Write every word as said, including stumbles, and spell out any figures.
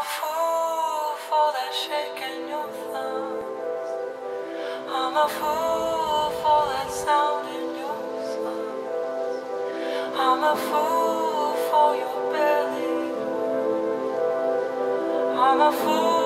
a fool for that shaking your thumbs. I'm a fool for that sound in your songs. I'm a fool for your belly. I'm a fool.